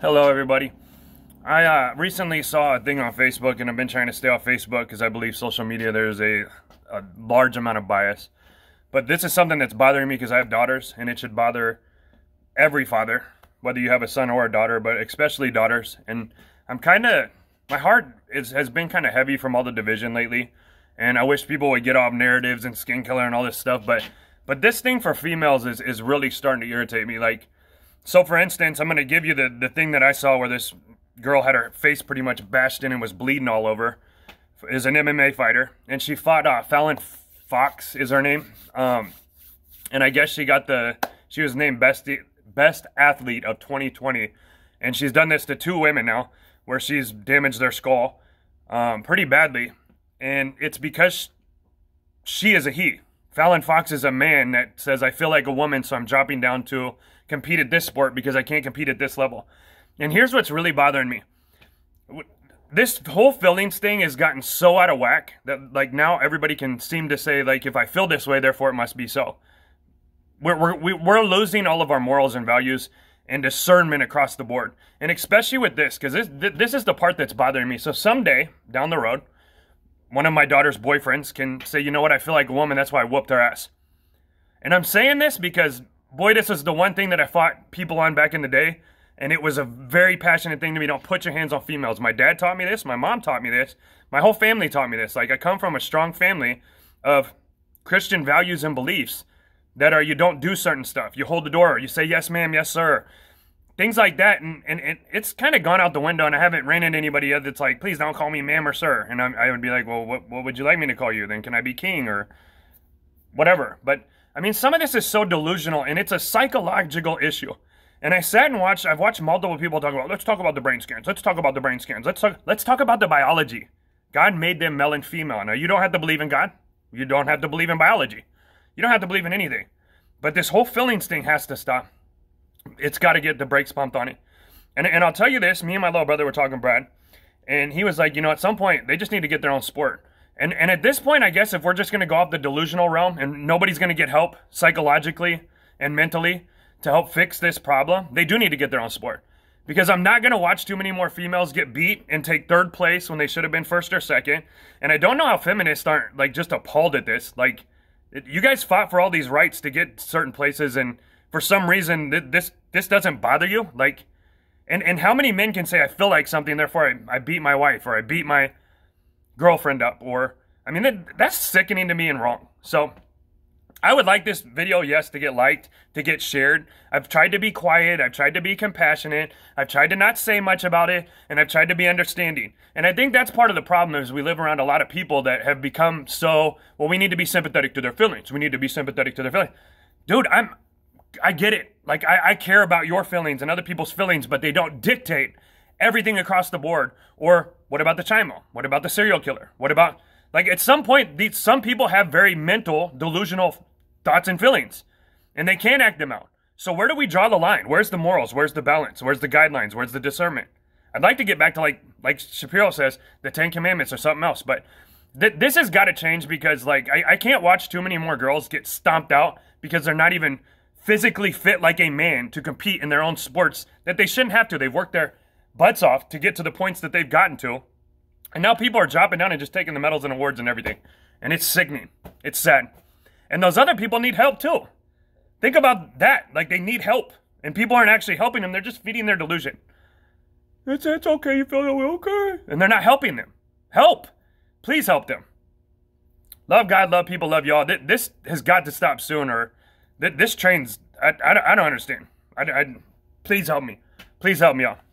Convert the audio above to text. Hello everybody. I recently saw a thing on Facebook, and I've been trying to stay off Facebook because I believe social media there's a large amount of bias. But this is something that's bothering me because I have daughters, and it should bother every father, whether you have a son or a daughter, but especially daughters. And I'm kind of, my heart has been kind of heavy from all the division lately, and I wish people would get off narratives and skin color and all this stuff, but this thing for females is really starting to irritate me. Like, so for instance, I'm going to give you the thing that I saw where this girl had her face pretty much bashed in and was bleeding all over. Is an MMA fighter, and she fought Fallon Fox is her name. And I guess she was named best athlete of 2020, and she's done this to two women now where she's damaged their skull pretty badly, and it's because she is a he. Fallon Fox is a man that says, I feel like a woman, so I'm dropping down to compete at this sport because I can't compete at this level. And here's what's really bothering me. This whole feelings thing has gotten so out of whack that, like, now everybody can seem to say, like, if I feel this way, therefore it must be so. We're losing all of our morals and values and discernment across the board. And especially with this, because this is the part that's bothering me. So someday, down the road, one of my daughter's boyfriends can say, you know what, I feel like a woman, that's why I whooped her ass. And I'm saying this because, boy, this is the one thing that I fought people on back in the day, and it was a very passionate thing to me. Don't put your hands on females. My dad taught me this. My mom taught me this. My whole family taught me this. Like, I come from a strong family of Christian values and beliefs that are, you don't do certain stuff. You hold the door. You say, yes, ma'am, yes, sir. Things like that, and it's kind of gone out the window, and I haven't ran into anybody that's like, please don't call me ma'am or sir. And I would be like, well, what would you like me to call you? Then can I be king or whatever? But, I mean, some of this is so delusional, and it's a psychological issue. And I've watched multiple people talk about, let's talk about the brain scans. Let's talk about the brain scans. Let's talk about the biology. God made them male and female. Now, you don't have to believe in God. You don't have to believe in biology. You don't have to believe in anything. But this whole feelings thing has to stop. It's got to get the brakes pumped on it. And I'll tell you this, me and my little brother were talking, Brad, and he was like, you know, at some point, they just need to get their own sport. And at this point, I guess if we're just going to go off the delusional realm and nobody's going to get help psychologically and mentally to help fix this problem, they do need to get their own sport. Because I'm not going to watch too many more females get beat and take third place when they should have been first or second. And I don't know how feminists aren't, like, just appalled at this. Like, you guys fought for all these rights to get certain places, and for some reason, this doesn't bother you? Like, and how many men can say, I feel like something, therefore I beat my wife, or I beat my girlfriend up, or, I mean, that's sickening to me and wrong. So, I would like this video, yes, to get liked, to get shared. I've tried to be quiet, I've tried to be compassionate, I've tried to not say much about it, and I've tried to be understanding. And I think that's part of the problem is we live around a lot of people that have become so, well, we need to be sympathetic to their feelings. We need to be sympathetic to their feelings. Dude, I get it. Like, I care about your feelings and other people's feelings, but they don't dictate everything across the board. Or what about the chimo? What about the serial killer? What about, like, at some point, some people have very mental, delusional thoughts and feelings, and they can't act them out. So where do we draw the line? Where's the morals? Where's the balance? Where's the guidelines? Where's the discernment? I'd like to get back to, like Shapiro says, the 10 Commandments or something else, but this has got to change because, like, I can't watch too many more girls get stomped out because they're not even physically fit like a man to compete in their own sports that they shouldn't have to. They've worked their butts off to get to the points that they've gotten to. And now people are dropping down and just taking the medals and awards and everything. And it's sickening. It's sad. And those other people need help too. Think about that. Like, they need help. And people aren't actually helping them. They're just feeding their delusion. It's okay. You feel that way? Okay. And they're not helping them. Help. Please help them. Love God, love people, love y'all. This has got to stop soon, or this train's, I don't understand. Please help me. Please help me, y'all.